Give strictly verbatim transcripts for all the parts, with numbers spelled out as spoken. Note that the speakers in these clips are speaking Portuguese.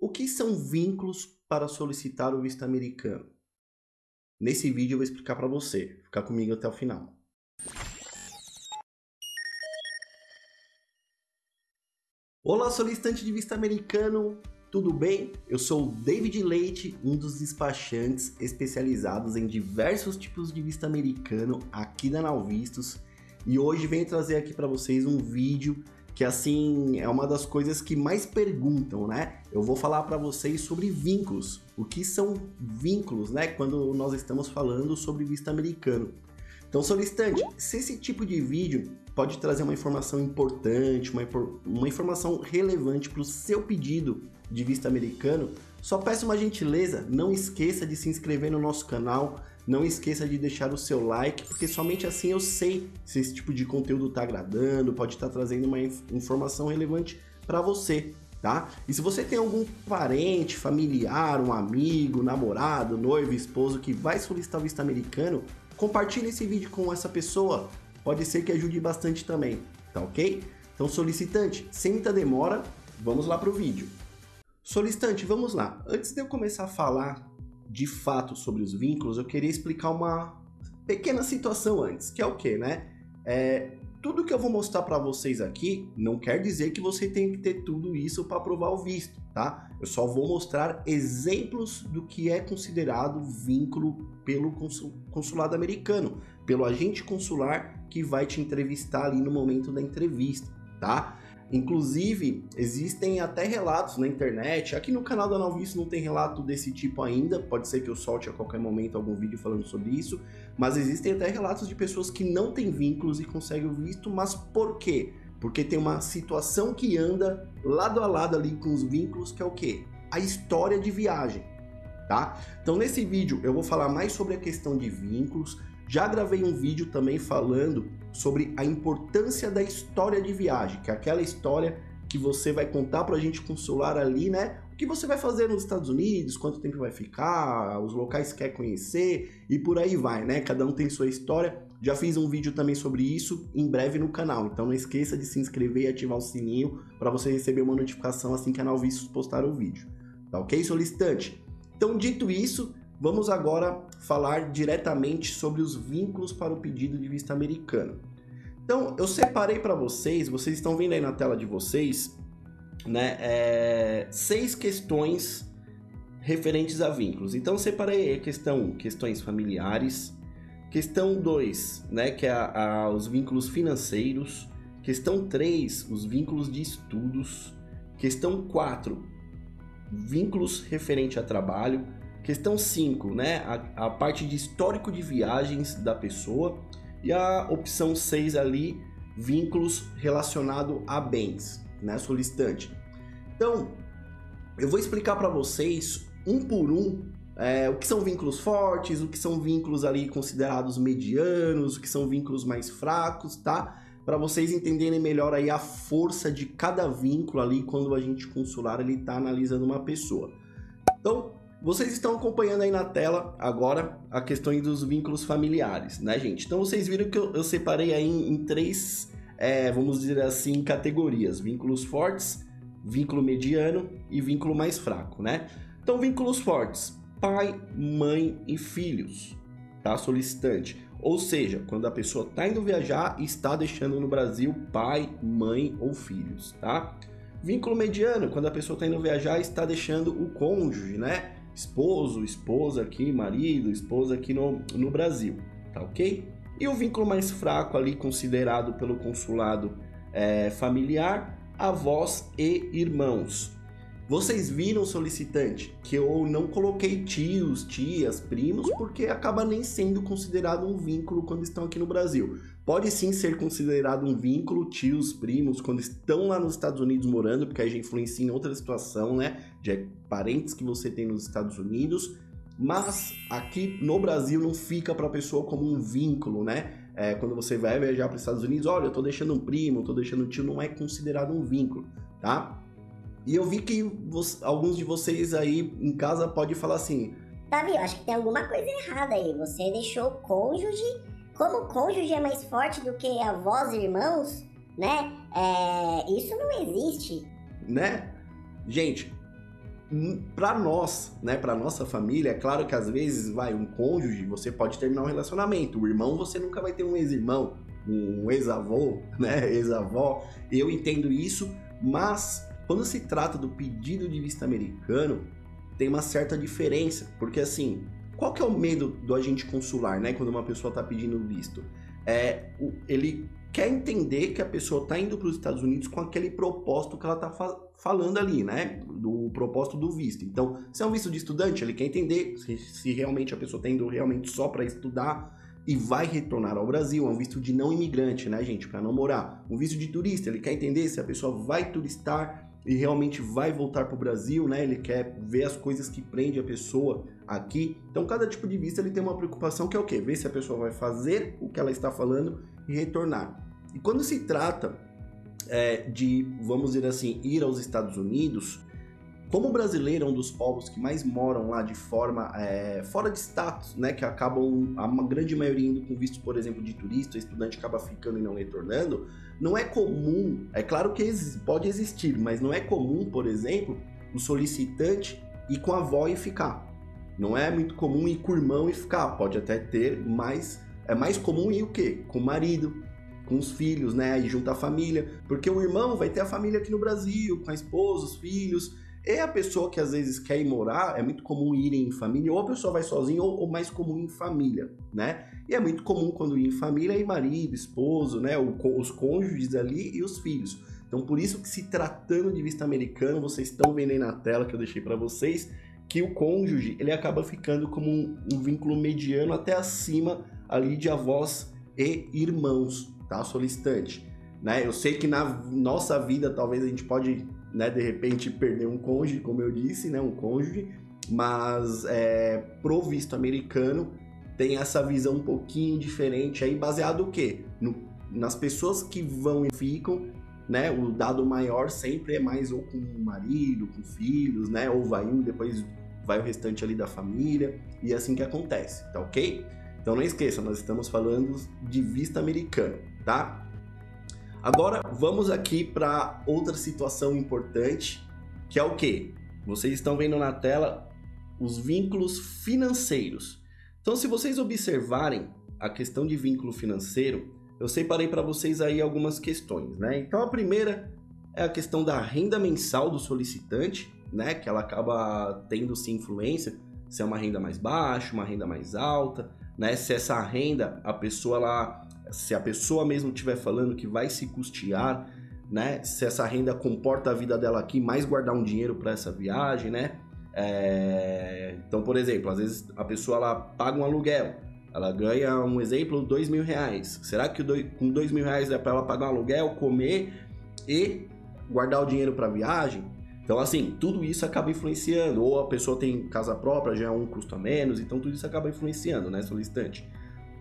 O que são vínculos para solicitar o visto americano? Nesse vídeo eu vou explicar para você. Fica comigo até o final. Olá, solicitante de visto americano, tudo bem? Eu sou o David Leite, um dos despachantes especializados em diversos tipos de visto americano aqui da N O W Vistos, e hoje venho trazer aqui para vocês um vídeo que, assim, é uma das coisas que mais perguntam, né? Eu vou falar para vocês sobre vínculos. O que são vínculos, né? Quando nós estamos falando sobre visto americano. Então, solicitante, se esse tipo de vídeo pode trazer uma informação importante, uma, uma informação relevante para o seu pedido de visto americano, só peço uma gentileza, não esqueça de se inscrever no nosso canal, não esqueça de deixar o seu like, porque somente assim eu sei se esse tipo de conteúdo está agradando, pode estar trazendo uma informação relevante para você, tá? E se você tem algum parente, familiar, um amigo, namorado, noivo, esposo que vai solicitar o visto americano, compartilhe esse vídeo com essa pessoa, pode ser que ajude bastante também, tá ok? Então, solicitante, sem muita demora, vamos lá para o vídeo. Solicitante, vamos lá. Antes de eu começar a falar de fato sobre os vínculos, eu queria explicar uma pequena situação antes, que é o que, né? É, tudo que eu vou mostrar para vocês aqui não quer dizer que você tem que ter tudo isso para aprovar o visto, tá? Eu só vou mostrar exemplos do que é considerado vínculo pelo consulado americano, pelo agente consular que vai te entrevistar ali no momento da entrevista, tá? Inclusive, existem até relatos na internet, aqui no canal da N O W Vistos não tem relato desse tipo ainda, pode ser que eu solte a qualquer momento algum vídeo falando sobre isso, mas existem até relatos de pessoas que não têm vínculos e conseguem o visto, mas por quê? Porque tem uma situação que anda lado a lado ali com os vínculos, que é o quê? A história de viagem, tá? Então, nesse vídeo eu vou falar mais sobre a questão de vínculos, já gravei um vídeo também falando sobre a importância da história de viagem, que é aquela história que você vai contar para o agente consular ali, né? O que você vai fazer nos Estados Unidos, quanto tempo vai ficar, os locais que quer conhecer e por aí vai, né? Cada um tem sua história. Já fiz um vídeo também sobre isso em breve no canal, então não esqueça de se inscrever e ativar o sininho para você receber uma notificação assim que a N O W Vistos postar o vídeo. Tá ok, solicitante? Então, dito isso, vamos agora falar diretamente sobre os vínculos para o pedido de visto americano. Então, eu separei para vocês, vocês estão vendo aí na tela de vocês, né, é, seis questões referentes a vínculos. Então, eu separei a questão um, questões familiares, questão dois, né, que é a, a, os vínculos financeiros, questão três, os vínculos de estudos, questão quatro, vínculos referente a trabalho, questão cinco, né, a, a parte de histórico de viagens da pessoa, e a opção seis ali, vínculos relacionados a bens, né, solicitante. Então, eu vou explicar para vocês, um por um, é, o que são vínculos fortes, o que são vínculos ali considerados medianos, o que são vínculos mais fracos, tá? Para vocês entenderem melhor aí a força de cada vínculo ali, quando o agente consular ele tá analisando uma pessoa. Então, vocês estão acompanhando aí na tela agora a questão dos vínculos familiares, né, gente? Então, vocês viram que eu, eu separei aí em, em três, é, vamos dizer assim, categorias. Vínculos fortes, vínculo mediano e vínculo mais fraco, né? Então, vínculos fortes, pai, mãe e filhos, tá, solicitante? Ou seja, quando a pessoa tá indo viajar e está deixando no Brasil pai, mãe ou filhos, tá? Vínculo mediano, quando a pessoa tá indo viajar e está deixando o cônjuge, né? Esposo, esposa aqui, marido, esposa aqui no, no Brasil, tá ok? E o vínculo mais fraco ali, considerado pelo consulado é, familiar, avós e irmãos. Vocês viram, solicitante, que eu não coloquei tios, tias, primos, porque acaba nem sendo considerado um vínculo quando estão aqui no Brasil. Pode sim ser considerado um vínculo tios, primos, quando estão lá nos Estados Unidos morando, porque aí já influencia em outra situação, né? De parentes que você tem nos Estados Unidos, mas aqui no Brasil não fica para a pessoa como um vínculo, né? É, quando você vai viajar para os Estados Unidos, olha, eu tô deixando um primo, eu tô deixando um tio, não é considerado um vínculo, tá? E eu vi que você, alguns de vocês aí em casa pode falar assim: Davi, eu acho que tem alguma coisa errada aí. Você deixou cônjuge, como cônjuge é mais forte do que avós e irmãos, né? É, isso não existe. Né? Gente, para nós, né, para nossa família, é claro que às vezes vai um cônjuge, você pode terminar um relacionamento, o irmão você nunca vai ter um ex-irmão, um ex-avô, né, ex-avó, eu entendo isso, mas quando se trata do pedido de vista americano, tem uma certa diferença, porque assim, qual que é o medo do agente consular, né, quando uma pessoa está pedindo visto? É, ele quer entender que a pessoa está indo para os Estados Unidos com aquele propósito que ela está fa- falando ali, né, do propósito do visto. Então, se é um visto de estudante, ele quer entender se, se realmente a pessoa está indo realmente só para estudar e vai retornar ao Brasil. É um visto de não imigrante, né, gente, para não morar. Um visto de turista, ele quer entender se a pessoa vai turistar e realmente vai voltar para o Brasil, né? Ele quer ver as coisas que prende a pessoa aqui. Então, cada tipo de visto ele tem uma preocupação que é o quê? Ver se a pessoa vai fazer o que ela está falando e retornar. E quando se trata é, de, vamos dizer assim, ir aos Estados Unidos, como o brasileiro é um dos povos que mais moram lá de forma é, fora de status, né? Que acabam, a grande maioria indo com visto, por exemplo, de turista, estudante acaba ficando e não retornando, não é comum, é claro que pode existir, mas não é comum, por exemplo, o solicitante ir com a avó e ficar. Não é muito comum ir com o irmão e ficar, pode até ter, mas é mais comum ir o quê? Com o marido, com os filhos, né? Aí junta a família, porque o irmão vai ter a família aqui no Brasil, com a esposa, os filhos. É a pessoa que às vezes quer ir morar, é muito comum ir em família, ou a pessoa vai sozinha, ou, ou mais comum em família, né? E é muito comum quando ir em família, ir marido, esposo, né? O, os cônjuges ali e os filhos. Então, por isso que se tratando de visto americano, vocês estão vendo aí na tela que eu deixei para vocês, que o cônjuge, ele acaba ficando como um, um vínculo mediano até acima ali de avós e irmãos, tá? Solicitante, né? Eu sei que na nossa vida, talvez a gente pode... né, de repente perder um cônjuge, como eu disse, né, um cônjuge, mas é, pro visto americano tem essa visão um pouquinho diferente aí, baseado o quê? No, nas pessoas que vão e ficam, né, o dado maior sempre é mais ou com o marido, com filhos, né, ou vai um, depois vai o restante ali da família, e é assim que acontece, tá ok? Então não esqueça, nós estamos falando de visto americano, tá? Agora, vamos aqui para outra situação importante, que é o quê? Vocês estão vendo na tela os vínculos financeiros. Então, se vocês observarem a questão de vínculo financeiro, eu separei para vocês aí algumas questões, né? Então, a primeira é a questão da renda mensal do solicitante, né? Que ela acaba tendo, sim, influência, se é uma renda mais baixa, uma renda mais alta, né? Se essa renda, a pessoa, ela... se a pessoa mesmo estiver falando que vai se custear, né? Se essa renda comporta a vida dela aqui, mais guardar um dinheiro para essa viagem, né? É... Então, por exemplo, às vezes a pessoa ela paga um aluguel, ela ganha, um exemplo, dois mil reais. Será que com dois mil reais é para ela pagar um aluguel, comer e guardar o dinheiro para a viagem? Então, assim, tudo isso acaba influenciando. Ou a pessoa tem casa própria, já é um custo a menos, então tudo isso acaba influenciando, né, solicitante?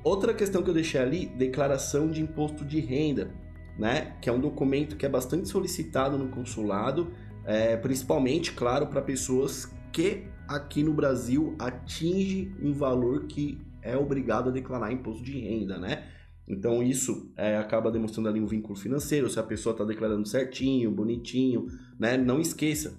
Outra questão que eu deixei ali, declaração de imposto de renda, né? Que é um documento que é bastante solicitado no consulado, é, principalmente, claro, para pessoas que aqui no Brasil atinge um valor que é obrigado a declarar imposto de renda, né? Então isso é, acaba demonstrando ali um vínculo financeiro, se a pessoa está declarando certinho, bonitinho, né? Não esqueça,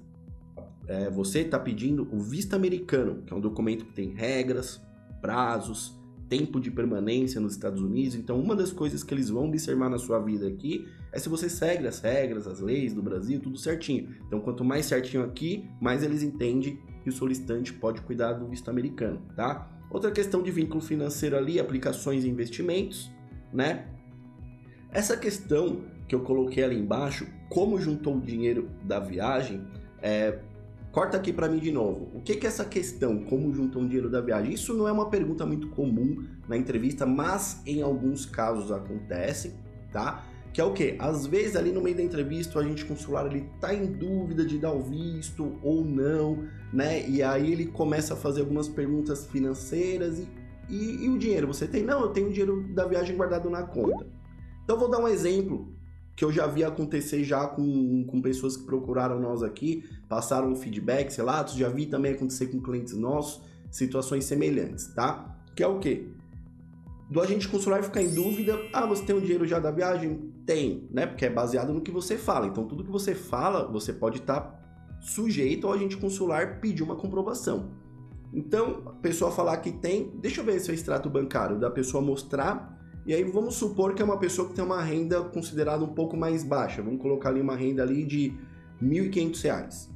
é, você está pedindo o visto americano, que é um documento que tem regras, prazos, tempo de permanência nos Estados Unidos. Então, uma das coisas que eles vão observar na sua vida aqui é se você segue as regras, as leis do Brasil, tudo certinho. Então, quanto mais certinho aqui, mais eles entendem que o solicitante pode cuidar do visto americano, tá? Outra questão de vínculo financeiro ali, aplicações e investimentos, né? Essa questão que eu coloquei ali embaixo, como juntou o dinheiro da viagem, é... corta aqui para mim de novo. O que que é essa questão, como juntam dinheiro da viagem? Isso não é uma pergunta muito comum na entrevista, mas em alguns casos acontece, tá? Que é o quê? Às vezes ali no meio da entrevista o agente consular ele tá em dúvida de dar o visto ou não, né? E aí ele começa a fazer algumas perguntas financeiras e, e, e o dinheiro você tem? Não, eu tenho o dinheiro da viagem guardado na conta. Então vou dar um exemplo que eu já vi acontecer já com, com pessoas que procuraram nós aqui, passaram feedbacks, relatos, já vi também acontecer com clientes nossos, situações semelhantes, tá? Que é o quê? Do agente consular ficar em dúvida, ah, você tem o dinheiro já da viagem? Tem, né? Porque é baseado no que você fala, então tudo que você fala, você pode estar tá sujeito ao agente consular pedir uma comprovação. Então, a pessoa falar que tem, deixa eu ver se é extrato bancário, da pessoa mostrar, e aí vamos supor que é uma pessoa que tem uma renda considerada um pouco mais baixa, vamos colocar ali uma renda ali de mil e quinhentos reais.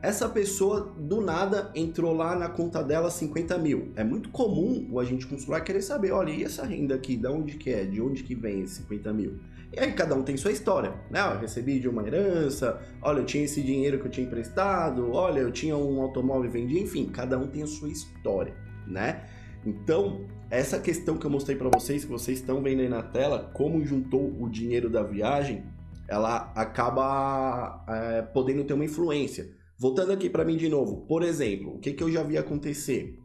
Essa pessoa, do nada, entrou lá na conta dela cinquenta mil. É muito comum o agente consular querer saber, olha, e essa renda aqui, de onde que é, de onde que vem esses cinquenta mil? E aí cada um tem sua história, né? Eu recebi de uma herança, olha, eu tinha esse dinheiro que eu tinha emprestado, olha, eu tinha um automóvel e vendi, enfim, cada um tem a sua história, né? Então, essa questão que eu mostrei para vocês, que vocês estão vendo aí na tela, como juntou o dinheiro da viagem, ela acaba é, podendo ter uma influência. Voltando aqui para mim de novo, por exemplo, o que, que eu já vi acontecer?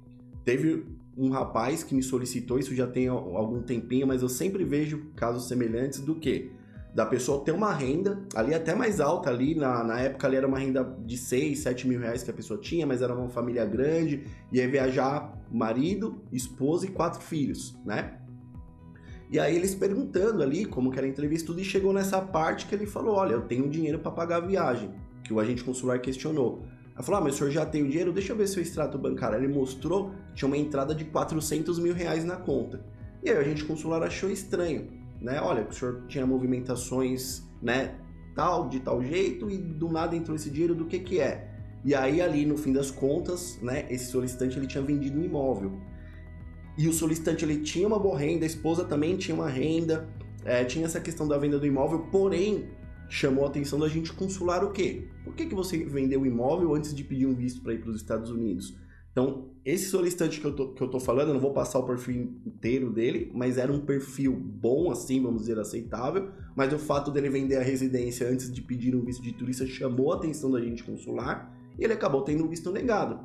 Teve um rapaz que me solicitou, isso já tem algum tempinho, mas eu sempre vejo casos semelhantes do quê? Da pessoa ter uma renda, ali até mais alta, ali na, na época ali era uma renda de seis, sete mil reais que a pessoa tinha, mas era uma família grande, e aí viajar marido, esposa e quatro filhos, né? E aí eles perguntando ali como que era a entrevista, tudo, e chegou nessa parte que ele falou, olha, eu tenho dinheiro para pagar a viagem. Que o agente consular questionou. Ela falou, ah, mas o senhor já tem o dinheiro? Deixa eu ver seu extrato bancário. Ele mostrou, tinha uma entrada de quatrocentos mil reais na conta. E aí o agente consular achou estranho, né? Olha, o senhor tinha movimentações, né, tal, de tal jeito, e do nada entrou esse dinheiro, do que que é? E aí ali, no fim das contas, né, esse solicitante, ele tinha vendido um imóvel. E o solicitante, ele tinha uma boa renda, a esposa também tinha uma renda, é, tinha essa questão da venda do imóvel, porém, chamou a atenção do agente consular o quê? Por que que você vendeu o imóvel antes de pedir um visto para ir para os Estados Unidos? Então, esse solicitante que eu, tô, que eu tô falando, eu não vou passar o perfil inteiro dele, mas era um perfil bom, assim, vamos dizer, aceitável, mas o fato dele vender a residência antes de pedir um visto de turista chamou a atenção do agente consular e ele acabou tendo o visto negado.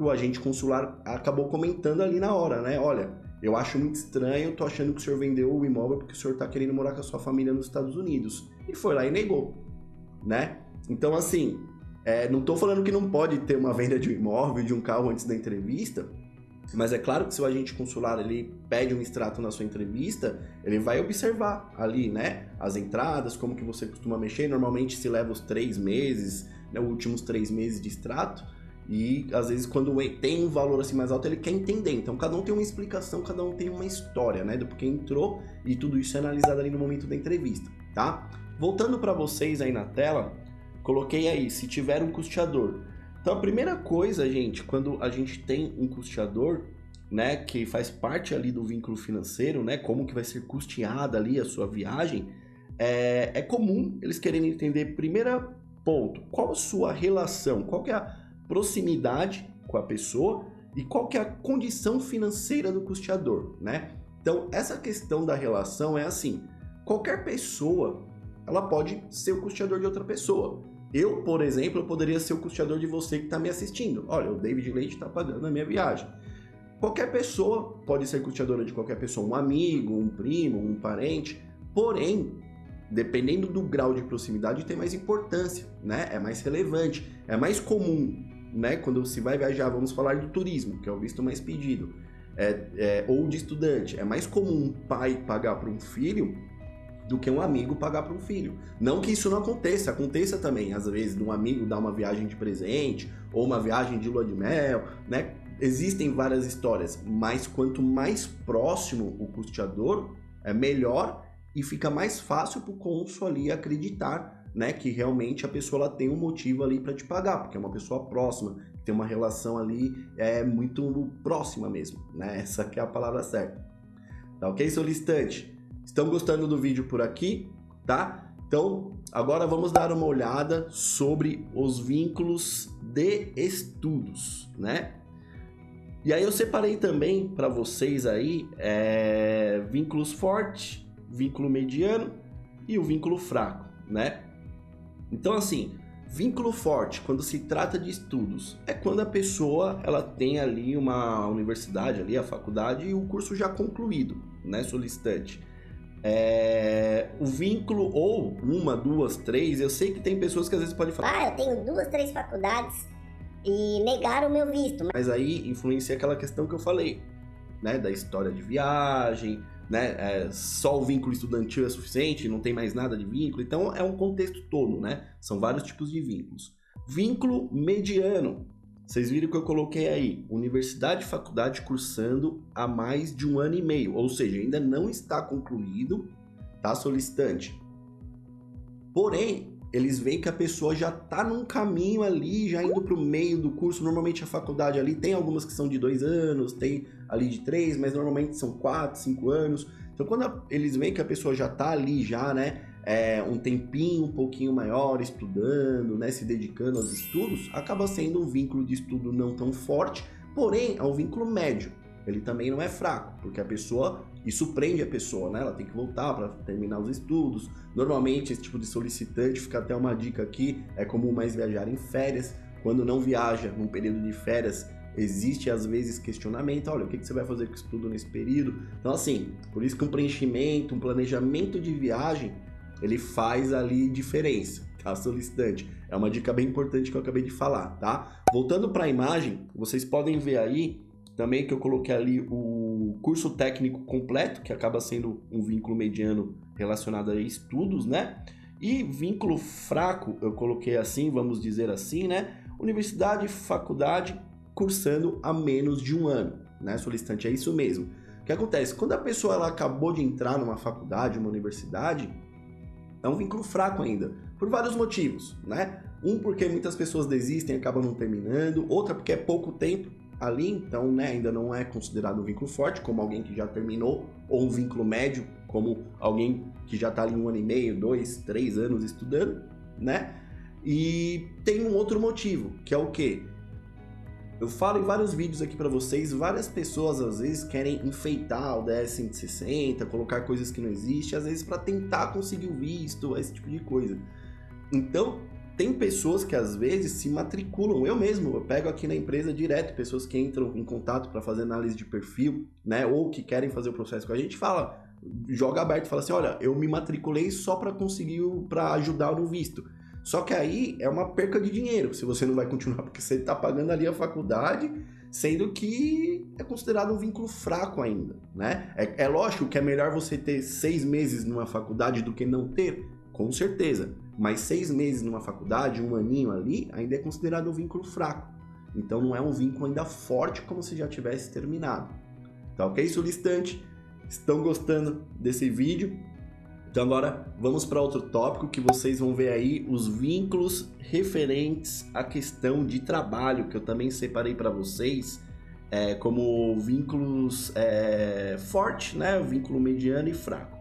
O agente consular acabou comentando ali na hora, né? Olha, eu acho muito estranho, tô achando que o senhor vendeu o imóvel porque o senhor tá querendo morar com a sua família nos Estados Unidos. E foi lá e negou, né? Então, assim, é, não tô falando que não pode ter uma venda de um imóvel, de um carro antes da entrevista, mas é claro que se o agente consular ele pede um extrato na sua entrevista, ele vai observar ali, né? As entradas, como que você costuma mexer, normalmente se leva os três meses, né, os últimos três meses de extrato, e às vezes quando tem um valor assim mais alto, ele quer entender. Então cada um tem uma explicação, cada um tem uma história, né? Do porquê entrou, e tudo isso é analisado ali no momento da entrevista, tá? Voltando para vocês aí na tela, coloquei aí, se tiver um custeador. Então a primeira coisa, gente, quando a gente tem um custeador, né, que faz parte ali do vínculo financeiro, né, como que vai ser custeada ali a sua viagem, é, é comum eles quererem entender, primeiro ponto, qual a sua relação, qual que é a proximidade com a pessoa e qual que é a condição financeira do custeador, né? Então essa questão da relação é assim, qualquer pessoa ela pode ser o custeador de outra pessoa. Eu, por exemplo, eu poderia ser o custeador de você que está me assistindo. Olha, o David Leite está pagando a minha viagem. Qualquer pessoa pode ser custeadora de qualquer pessoa, um amigo, um primo, um parente. Porém, dependendo do grau de proximidade, tem mais importância, né? É mais relevante, é mais comum, né? Quando se vai viajar, vamos falar de turismo, que é o visto mais pedido, é, é, ou de estudante. É mais comum um pai pagar para um filho do que um amigo pagar para um filho. Não que isso não aconteça, aconteça também, às vezes, de um amigo dar uma viagem de presente, ou uma viagem de lua de mel, né? Existem várias histórias, mas quanto mais próximo o custeador, é melhor e fica mais fácil para o cônsul ali acreditar, né, que realmente a pessoa ela tem um motivo ali para te pagar, porque é uma pessoa próxima, tem uma relação ali é, muito próxima mesmo, né? Essa que é a palavra certa. Tá ok, solicitante? Estão gostando do vídeo por aqui, tá? Então, agora vamos dar uma olhada sobre os vínculos de estudos, né? E aí eu separei também para vocês aí é, vínculos forte, vínculo mediano e o vínculo fraco, né? Então, assim, vínculo forte, quando se trata de estudos, é quando a pessoa ela tem ali uma universidade, ali a faculdade e o curso já concluído, né, solicitante? É, o vínculo ou uma, duas, três, eu sei que tem pessoas que às vezes podem falar, ah, eu tenho duas, três faculdades e negaram o meu visto, mas aí influencia aquela questão que eu falei, né, da história de viagem, né, é, só o vínculo estudantil é suficiente, não tem mais nada de vínculo, então é um contexto todo, né? São vários tipos de vínculos. Vínculo mediano. Vocês viram que eu coloquei aí, universidade e faculdade cursando há mais de um ano e meio, ou seja, ainda não está concluído, tá, solicitante? Porém, eles veem que a pessoa já está num caminho ali, já indo para o meio do curso. Normalmente a faculdade ali tem algumas que são de dois anos, tem ali de três, mas normalmente são quatro, cinco anos. Então quando a, eles veem que a pessoa já está ali já, né? É, um tempinho um pouquinho maior estudando, né, se dedicando aos estudos, acaba sendo um vínculo de estudo não tão forte, porém é um vínculo médio. Ele também não é fraco, porque a pessoa, isso prende a pessoa, né? Ela tem que voltar para terminar os estudos. Normalmente esse tipo de solicitante, fica até uma dica aqui, é comum mais viajar em férias. Quando não viaja num período de férias, existe às vezes questionamento, olha, o que você vai fazer com o estudo nesse período? Então assim, por isso que um preenchimento, um planejamento de viagem, ele faz ali diferença, tá, solicitante? É uma dica bem importante que eu acabei de falar, tá? Voltando para a imagem, vocês podem ver aí também que eu coloquei ali o curso técnico completo, que acaba sendo um vínculo mediano relacionado a estudos, né? E vínculo fraco, eu coloquei assim, vamos dizer assim, né? Universidade, faculdade, cursando há menos de um ano, né, solicitante? É isso mesmo. O que acontece? Quando a pessoa ela acabou de entrar numa faculdade, uma universidade, é um vínculo fraco ainda, por vários motivos, né? Um, porque muitas pessoas desistem e acabam não terminando. Outra, porque é pouco tempo ali, então, né, ainda não é considerado um vínculo forte, como alguém que já terminou, ou um vínculo médio, como alguém que já está ali um ano e meio, dois, três anos estudando, né? E tem um outro motivo, que é o quê? Eu falo em vários vídeos aqui para vocês, várias pessoas às vezes querem enfeitar o D S cento e sessenta, colocar coisas que não existem, às vezes para tentar conseguir o visto, esse tipo de coisa. Então, tem pessoas que às vezes se matriculam, eu mesmo, eu pego aqui na empresa direto, pessoas que entram em contato para fazer análise de perfil, né, ou que querem fazer o processo com a gente, fala, joga aberto, fala assim, olha, eu me matriculei só para conseguir, para ajudar no visto. Só que aí é uma perca de dinheiro se você não vai continuar, porque você está pagando ali a faculdade, sendo que é considerado um vínculo fraco ainda, né? É, é lógico que é melhor você ter seis meses numa faculdade do que não ter, com certeza. Mas seis meses numa faculdade, um aninho ali, ainda é considerado um vínculo fraco. Então não é um vínculo ainda forte como se já tivesse terminado. Tá ok, solicitante? Estão gostando desse vídeo? Então agora vamos para outro tópico que vocês vão ver aí, os vínculos referentes à questão de trabalho, que eu também separei para vocês é, como vínculos é, forte, né? Vínculo mediano e fraco.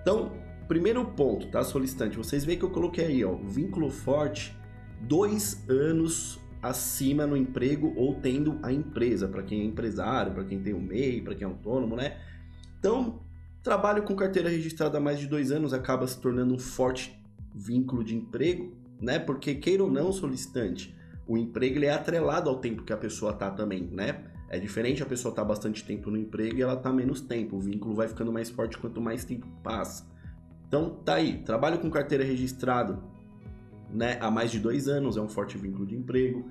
Então, primeiro ponto, tá, solicitante? Vocês veem que eu coloquei aí, ó, vínculo forte, dois anos acima no emprego ou tendo a empresa, para quem é empresário, para quem tem o M E I, para quem é autônomo, né? Então, trabalho com carteira registrada há mais de dois anos acaba se tornando um forte vínculo de emprego, né? Porque, queira ou não, solicitante, o emprego ele é atrelado ao tempo que a pessoa tá também, né? É diferente a pessoa tá bastante tempo no emprego e ela tá menos tempo. O vínculo vai ficando mais forte quanto mais tempo passa. Então, tá aí. Trabalho com carteira registrada, né, há mais de dois anos é um forte vínculo de emprego.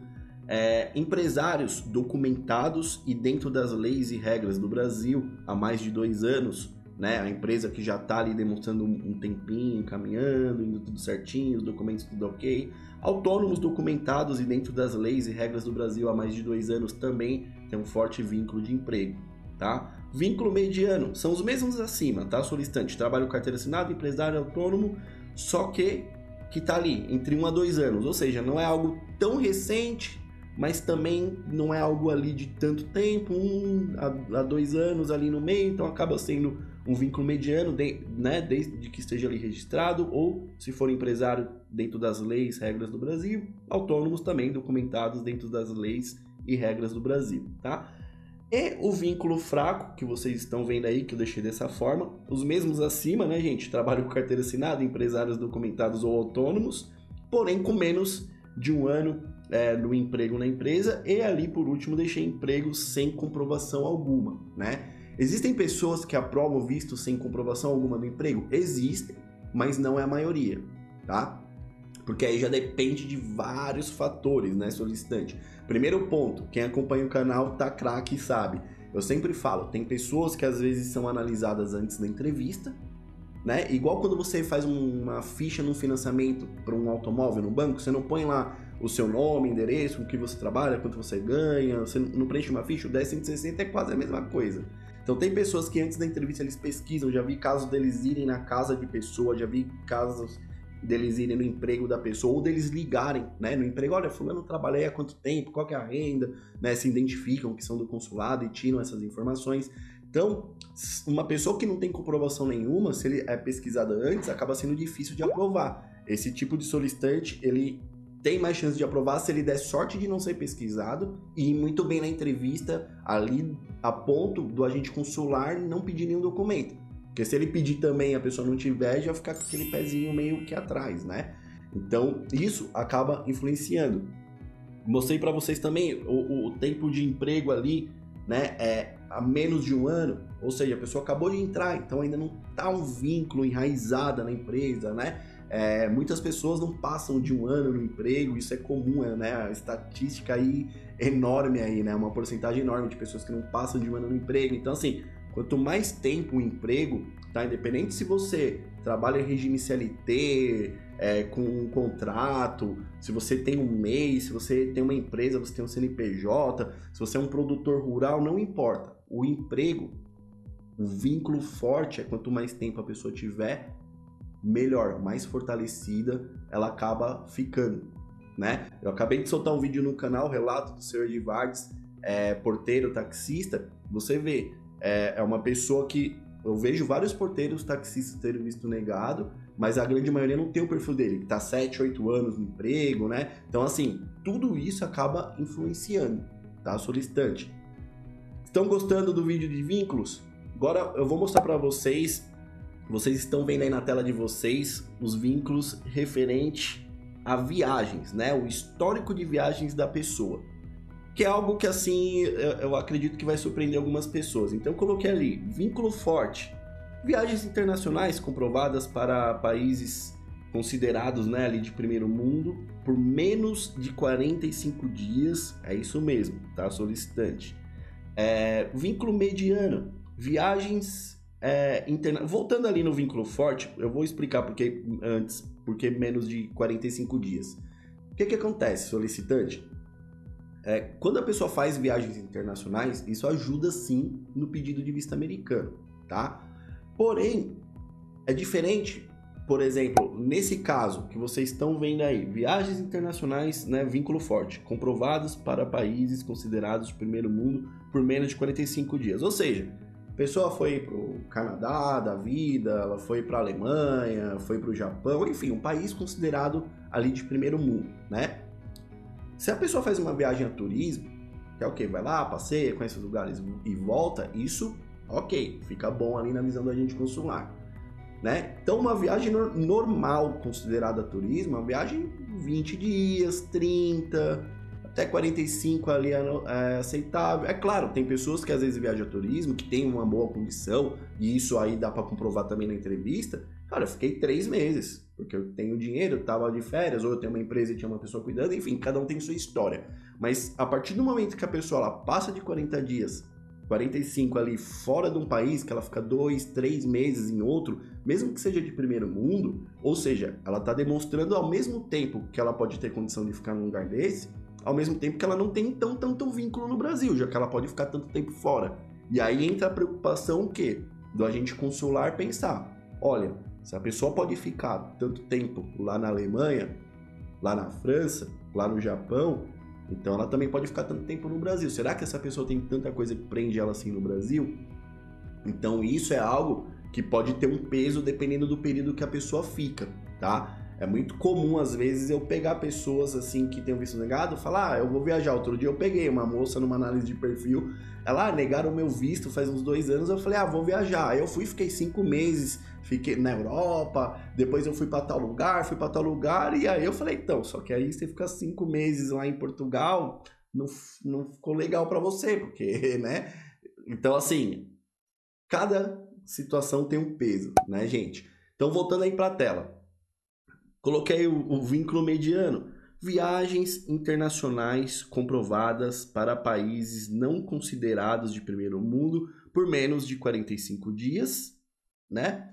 É, empresários documentados e dentro das leis e regras do Brasil há mais de dois anos... Né, a empresa que já está ali demonstrando um tempinho, caminhando, indo tudo certinho, os documentos tudo ok. Autônomos documentados e dentro das leis e regras do Brasil há mais de dois anos também tem um forte vínculo de emprego, tá? Vínculo mediano, são os mesmos acima, tá, solicitante? Trabalho, carteira assinada, empresário, autônomo, só que que está ali entre um a dois anos, ou seja, não é algo tão recente, mas também não é algo ali de tanto tempo, um a, a dois anos ali no meio, então acaba sendo um vínculo mediano, de, né, desde que esteja ali registrado, ou se for empresário dentro das leis, regras do Brasil, autônomos também documentados dentro das leis e regras do Brasil, tá? E o vínculo fraco, que vocês estão vendo aí, que eu deixei dessa forma, os mesmos acima, né, gente? Trabalho com carteira assinada, empresários documentados ou autônomos, porém com menos de um ano é, no emprego na empresa, e ali, por último, deixei emprego sem comprovação alguma, né? Existem pessoas que aprovam visto sem comprovação alguma do emprego? Existem, mas não é a maioria, tá? Porque aí já depende de vários fatores, né, solicitante? Primeiro ponto, quem acompanha o canal tá craque e sabe. Eu sempre falo, tem pessoas que às vezes são analisadas antes da entrevista, né? Igual quando você faz uma ficha num financiamento para um automóvel no banco, você não põe lá o seu nome, endereço, o que você trabalha, quanto você ganha, você não preenche uma ficha, o D S cento e sessenta é quase a mesma coisa. Então tem pessoas que antes da entrevista eles pesquisam, já vi casos deles irem na casa de pessoa, já vi casos deles irem no emprego da pessoa, ou deles ligarem, né, no emprego, olha, fulano, trabalhei há quanto tempo, qual que é a renda, né, se identificam que são do consulado e tiram essas informações. Então, uma pessoa que não tem comprovação nenhuma, se ele é pesquisada antes, acaba sendo difícil de aprovar. Esse tipo de solicitante, ele tem mais chance de aprovar se ele der sorte de não ser pesquisado e ir muito bem na entrevista, ali a ponto do agente consular não pedir nenhum documento. Porque se ele pedir também e a pessoa não tiver, já fica com aquele pezinho meio que atrás, né? Então, isso acaba influenciando. Mostrei para vocês também o, o tempo de emprego ali, né? É há menos de um ano, ou seja, a pessoa acabou de entrar, então ainda não tá um vínculo enraizado na empresa, né? É, muitas pessoas não passam de um ano no emprego, isso é comum, né? A estatística aí enorme aí, né? Uma porcentagem enorme de pessoas que não passam de um ano no emprego. Então, assim, quanto mais tempo o emprego, tá? Independente se você trabalha em regime C L T, é, com um contrato, se você tem um M E I, se você tem uma empresa, você tem um C N P J, se você é um produtor rural, não importa. O emprego, o vínculo forte é quanto mais tempo a pessoa tiver, melhor, mais fortalecida ela acaba ficando, né? Eu acabei de soltar um vídeo no canal, relato do senhor Edvardes, é, porteiro, taxista, você vê. É uma pessoa que eu vejo vários porteiros, taxistas terem visto negado, mas a grande maioria não tem o perfil dele, que tá sete, oito anos no emprego, né? Então, assim, tudo isso acaba influenciando, tá? Solicitante. Estão gostando do vídeo de vínculos? Agora eu vou mostrar para vocês, vocês estão vendo aí na tela de vocês, os vínculos referente a viagens, né? O histórico de viagens da pessoa. Que é algo que, assim, eu, eu acredito que vai surpreender algumas pessoas. Então, eu coloquei ali, vínculo forte. Viagens internacionais comprovadas para países considerados, né, ali de primeiro mundo por menos de quarenta e cinco dias. É isso mesmo, tá, solicitante. É, vínculo mediano. Viagens é, interna... Voltando ali no vínculo forte, eu vou explicar porque antes, porque menos de quarenta e cinco dias. O que que acontece, solicitante? É, quando a pessoa faz viagens internacionais, isso ajuda sim no pedido de visto americano, tá? Porém, é diferente, por exemplo, nesse caso que vocês estão vendo aí, viagens internacionais, né, vínculo forte, comprovados para países considerados de primeiro mundo por menos de quarenta e cinco dias. Ou seja, a pessoa foi para o Canadá da vida, ela foi para a Alemanha, foi para o Japão, enfim, um país considerado ali de primeiro mundo, né? Se a pessoa faz uma viagem a turismo, que é o quê? Vai lá, passeia, conhece os lugares e volta, isso, ok, fica bom ali na visão do agente consular, né? Então, uma viagem no- normal, considerada turismo, uma viagem vinte dias, trinta, até quarenta e cinco ali é, é aceitável. É claro, tem pessoas que às vezes viajam a turismo, que tem uma boa condição, e isso aí dá para comprovar também na entrevista. Cara, eu fiquei três meses, porque eu tenho dinheiro, eu tava de férias, ou eu tenho uma empresa e tinha uma pessoa cuidando, enfim, cada um tem sua história. Mas a partir do momento que a pessoa ela passa de quarenta dias, quarenta e cinco ali fora de um país, que ela fica dois, três meses em outro, mesmo que seja de primeiro mundo, ou seja, ela tá demonstrando ao mesmo tempo que ela pode ter condição de ficar num lugar desse, ao mesmo tempo que ela não tem tão, tão, tão vínculo no Brasil, já que ela pode ficar tanto tempo fora. E aí entra a preocupação o quê? Do agente consular pensar, olha, se a pessoa pode ficar tanto tempo lá na Alemanha, lá na França, lá no Japão, então ela também pode ficar tanto tempo no Brasil. Será que essa pessoa tem tanta coisa que prende ela assim no Brasil? Então isso é algo que pode ter um peso dependendo do período que a pessoa fica, tá? É muito comum, às vezes, eu pegar pessoas assim que têm o visto negado e falar, ah, eu vou viajar. Outro dia eu peguei uma moça numa análise de perfil, ela, ah, negaram o meu visto faz uns dois anos, eu falei, ah, vou viajar. Aí eu fui, fiquei cinco meses, fiquei na Europa, depois eu fui para tal lugar, fui para tal lugar, e aí eu falei, então, só que aí você fica cinco meses lá em Portugal, não, não ficou legal para você, porque, né? Então, assim, cada situação tem um peso, né, gente? Então, voltando aí para a tela, coloquei o, o vínculo mediano, viagens internacionais comprovadas para países não considerados de primeiro mundo por menos de quarenta e cinco dias, né?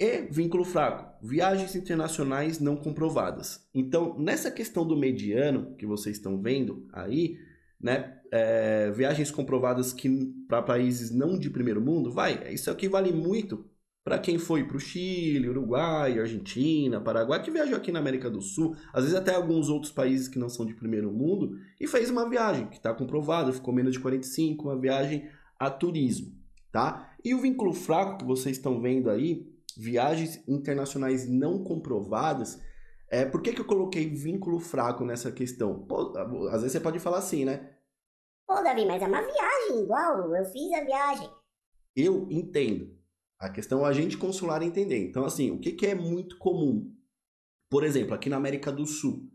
E vínculo fraco, viagens internacionais não comprovadas. Então, nessa questão do mediano que vocês estão vendo aí, né? É, viagens comprovadas que para países não de primeiro mundo, vai, isso aqui vale muito para quem foi para o Chile, Uruguai, Argentina, Paraguai, que viajou aqui na América do Sul, às vezes até alguns outros países que não são de primeiro mundo, e fez uma viagem que está comprovada, ficou menos de quarenta e cinco, uma viagem a turismo, tá? E o vínculo fraco que vocês estão vendo aí, viagens internacionais não comprovadas, é, por que que eu coloquei vínculo fraco nessa questão? Pô, às vezes você pode falar assim, né? Pô, Davi, mas é uma viagem igual, eu fiz a viagem. Eu entendo. A questão é o agente consular entender. Então, assim, o que, que é muito comum? Por exemplo, aqui na América do Sul.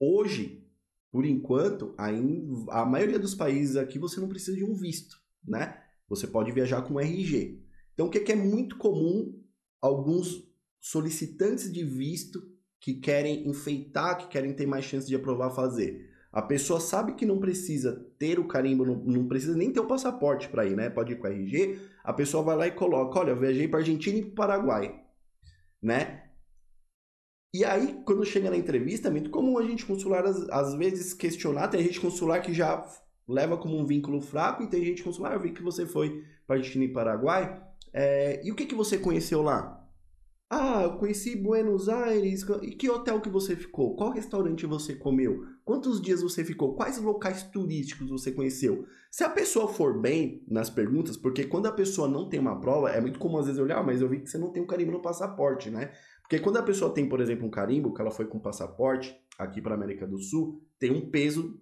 Hoje, por enquanto, a, in... a maioria dos países aqui você não precisa de um visto, né? Você pode viajar com R G. Então, o que, que é muito comum? Alguns solicitantes de visto que querem enfeitar, que querem ter mais chance de aprovar, fazer. A pessoa sabe que não precisa ter o carimbo, não, não precisa nem ter o passaporte para ir, né? Pode ir com a R G. A pessoa vai lá e coloca, olha, eu viajei para Argentina e para o Paraguai, né? E aí, quando chega na entrevista, é muito comum a gente consular, às, às vezes, questionar. Tem gente consular que já leva como um vínculo fraco e tem gente consular, eu vi que você foi para Argentina e Paraguai. É, e o que, que você conheceu lá? Ah, eu conheci Buenos Aires. E que hotel que você ficou? Qual restaurante você comeu? Quantos dias você ficou? Quais locais turísticos você conheceu? Se a pessoa for bem nas perguntas, porque quando a pessoa não tem uma prova, é muito comum às vezes olhar, ah, mas eu vi que você não tem um carimbo no passaporte, né? Porque quando a pessoa tem, por exemplo, um carimbo, que ela foi com passaporte aqui para a América do Sul, tem um peso,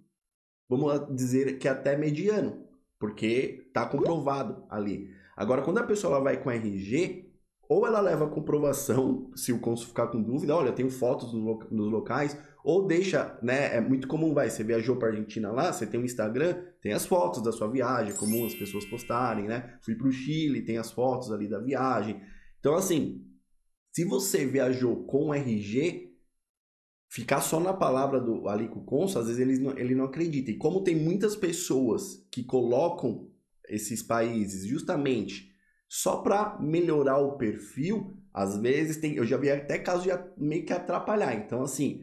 vamos dizer que até mediano, porque tá comprovado ali. Agora, quando a pessoa ela vai com R G, ou ela leva a comprovação, se o cônsul ficar com dúvida, olha, eu tenho fotos nos locais, ou deixa, né, é muito comum, vai, você viajou para a Argentina lá, você tem um Instagram, tem as fotos da sua viagem, comum as pessoas postarem, né, fui para o Chile, tem as fotos ali da viagem. Então, assim, se você viajou com R G, ficar só na palavra do, ali com o cônsul, às vezes ele não, ele não acredita. E como tem muitas pessoas que colocam esses países justamente só para melhorar o perfil, às vezes tem, eu já vi até caso de meio que atrapalhar. Então, assim,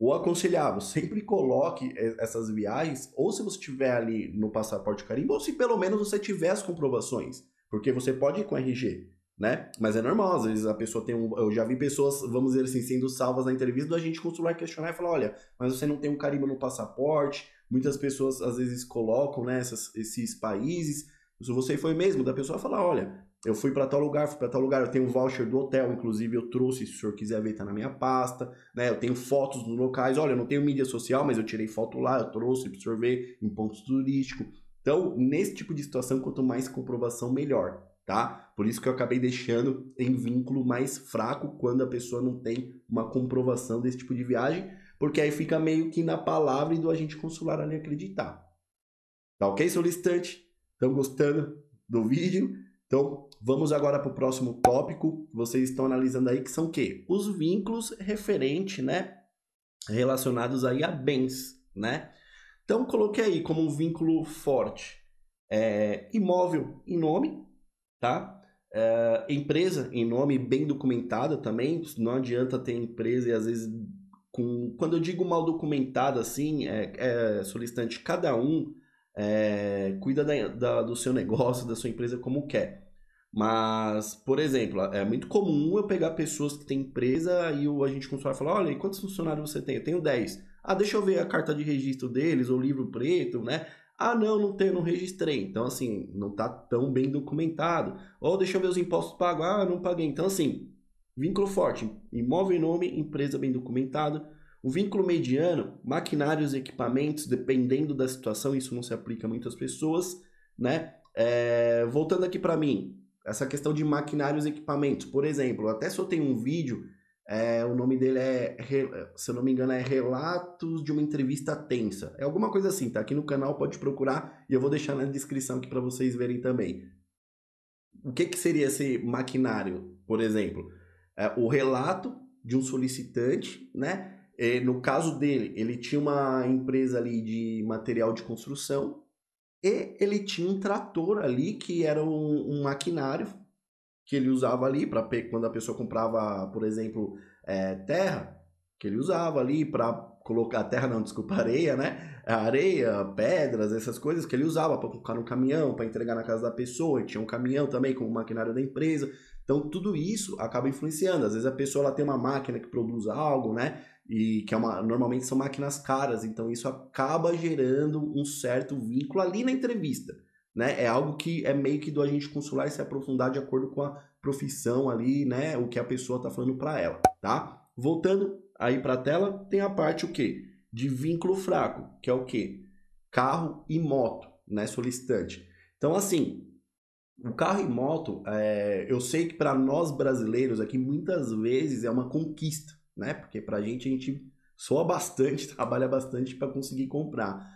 o aconselhável, sempre coloque essas viagens, ou se você tiver ali no passaporte carimbo, ou se pelo menos você tiver as comprovações, porque você pode ir com R G, né? Mas é normal, às vezes a pessoa tem um, eu já vi pessoas, vamos dizer assim, sendo salvas na entrevista do agente consular questionar e falar, olha, mas você não tem um carimbo no passaporte, muitas pessoas às vezes colocam, né, essas, esses países. Se você foi mesmo, da pessoa falar, olha, eu fui para tal lugar, fui para tal lugar, eu tenho um voucher do hotel, inclusive eu trouxe, se o senhor quiser ver, tá na minha pasta, né? Eu tenho fotos nos locais, olha, eu não tenho mídia social, mas eu tirei foto lá, eu trouxe para o senhor ver em pontos turísticos. Então, nesse tipo de situação, quanto mais comprovação, melhor, tá? Por isso que eu acabei deixando em vínculo mais fraco quando a pessoa não tem uma comprovação desse tipo de viagem, porque aí fica meio que na palavra e do agente consular ali acreditar. Tá ok, solicitante? Estão gostando do vídeo? Então, vamos agora para o próximo tópico que vocês estão analisando aí, que são o quê? Os vínculos referentes, né? Relacionados aí a bens, né? Então, coloquei aí como um vínculo forte é, imóvel em nome, tá? É, empresa em nome bem documentada também. Não adianta ter empresa e às vezes, com, quando eu digo mal documentada, assim, é, é, solicitante, cada um É, cuida da, da, do seu negócio, da sua empresa como quer. Mas, por exemplo, é muito comum eu pegar pessoas que têm empresa e o agente consular fala, olha, e quantos funcionários você tem? Eu tenho dez. Ah, deixa eu ver a carta de registro deles, ou livro preto, né? Ah, não, não tenho, não registrei. Então, assim, não tá tão bem documentado. Ou deixa eu ver os impostos pagos. Ah, não paguei. Então, assim, vínculo forte, imóvel em nome, empresa bem documentada. O vínculo mediano, maquinários e equipamentos, dependendo da situação, isso não se aplica a muitas pessoas, né? É, voltando aqui para mim, essa questão de maquinários e equipamentos, por exemplo, até só tem um vídeo, é, o nome dele é, se eu não me engano, é Relatos de uma Entrevista Tensa. É alguma coisa assim, tá? Aqui no canal pode procurar e eu vou deixar na descrição aqui para vocês verem também. O que, que seria esse maquinário, por exemplo? É, o relato de um solicitante, né? É, no caso dele, ele tinha uma empresa ali de material de construção e ele tinha um trator ali que era um, um maquinário que ele usava ali para quando a pessoa comprava, por exemplo, é, terra, que ele usava ali para colocar terra, não, desculpa, areia, né? Areia, pedras, essas coisas que ele usava para colocar no caminhão, para entregar na casa da pessoa. Ele tinha um caminhão também com o maquinário da empresa. Então, tudo isso acaba influenciando. Às vezes, a pessoa ela tem uma máquina que produz algo, né? E que é uma, normalmente são máquinas caras. Então, isso acaba gerando um certo vínculo ali na entrevista, né? É algo que é meio que do agente consular se aprofundar de acordo com a profissão ali, né? O que a pessoa está falando para ela, tá? Voltando aí para a tela, tem a parte o quê? De vínculo fraco, que é o quê? Carro e moto, né? Solicitante. Então, assim... O carro e moto, é, eu sei que para nós brasileiros aqui muitas vezes é uma conquista, né? Porque para a gente, a gente soa bastante, trabalha bastante para conseguir comprar.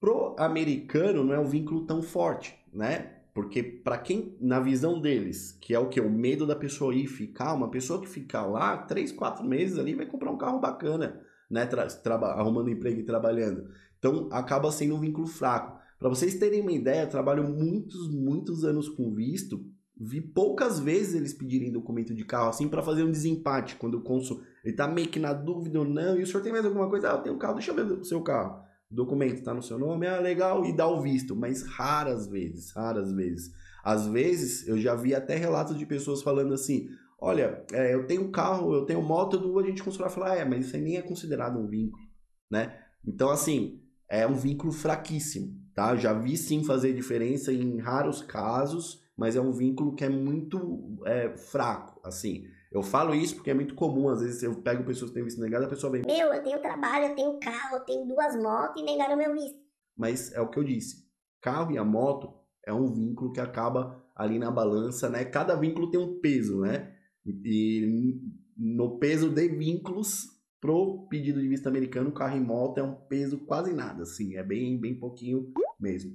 Pro americano não é um vínculo tão forte, né? Porque para quem, na visão deles, que é o que? O medo da pessoa ir ficar, uma pessoa que ficar lá três, quatro meses ali vai comprar um carro bacana, né? Tra- traba- arrumando emprego e trabalhando. Então acaba sendo um vínculo fraco. Para vocês terem uma ideia, eu trabalho muitos, muitos anos com visto. Vi poucas vezes eles pedirem documento de carro, assim, para fazer um desempate. Quando o cônsul está meio que na dúvida ou não, e o senhor tem mais alguma coisa? Ah, eu tenho um carro, deixa eu ver o seu carro. O documento está no seu nome, ah, legal, e dá o visto. Mas raras vezes, raras vezes. Às vezes, eu já vi até relatos de pessoas falando assim, olha, é, eu tenho um carro, eu tenho moto, do a gente consular falar, ah, é, mas isso aí nem é considerado um vínculo, né? Então, assim, é um vínculo fraquíssimo. Tá? Já vi sim fazer diferença em raros casos, mas é um vínculo que é muito é, fraco, assim. Eu falo isso porque é muito comum, às vezes eu pego pessoas que têm visto negado, a pessoa vem... Meu, eu tenho trabalho, eu tenho carro, eu tenho duas motos e negaram meu visto. Mas é o que eu disse, carro e a moto é um vínculo que acaba ali na balança, né? Cada vínculo tem um peso, né? E no peso de vínculos... Pro pedido de visto americano, carro e moto é um peso quase nada, assim, é bem, bem pouquinho mesmo.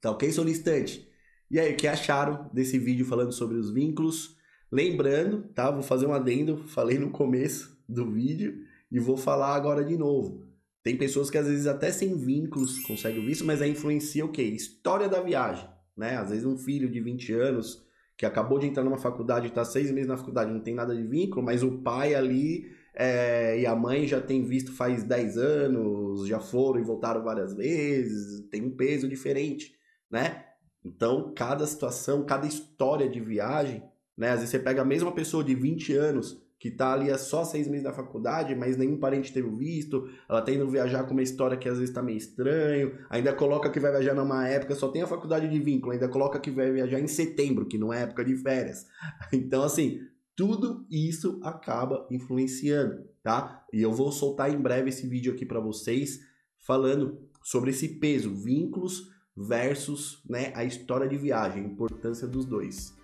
Tá ok, solicitante? E aí, o que acharam desse vídeo falando sobre os vínculos? Lembrando, tá? Vou fazer um adendo, falei no começo do vídeo e vou falar agora de novo. Tem pessoas que às vezes até sem vínculos conseguem o visto, mas aí influencia o quê? História da viagem, né? Às vezes um filho de vinte anos que acabou de entrar numa faculdade, está seis meses na faculdade, não tem nada de vínculo, mas o pai ali... É, e a mãe já tem visto faz dez anos, já foram e voltaram várias vezes, tem um peso diferente, né? Então, cada situação, cada história de viagem, né? Às vezes você pega a mesma pessoa de vinte anos, que tá ali há só seis meses na faculdade, mas nenhum parente teve visto, ela tá indo viajar com uma história que às vezes tá meio estranho, ainda coloca que vai viajar numa época, só tem a faculdade de vínculo, ainda coloca que vai viajar em setembro, que não é época de férias. Então, assim... Tudo isso acaba influenciando, tá? E eu vou soltar em breve esse vídeo aqui para vocês falando sobre esse peso, vínculos versus, né, a história de viagem, a importância dos dois.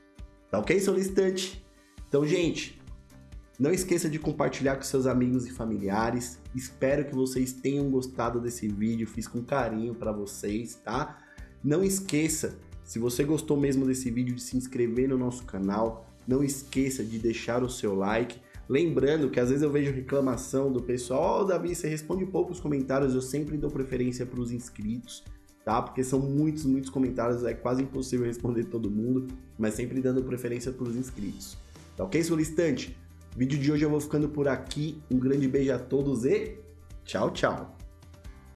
Tá ok, solicitante? Então, gente, não esqueça de compartilhar com seus amigos e familiares. Espero que vocês tenham gostado desse vídeo, fiz com carinho para vocês, tá? Não esqueça, se você gostou mesmo desse vídeo, de se inscrever no nosso canal. Não esqueça de deixar o seu like. Lembrando que às vezes eu vejo reclamação do pessoal, ó, oh, Davi, você responde poucos comentários, eu sempre dou preferência para os inscritos, tá? Porque são muitos, muitos comentários, é quase impossível responder todo mundo, mas sempre dando preferência para os inscritos. Tá ok, solicitante? Vídeo de hoje eu vou ficando por aqui, um grande beijo a todos e tchau, tchau!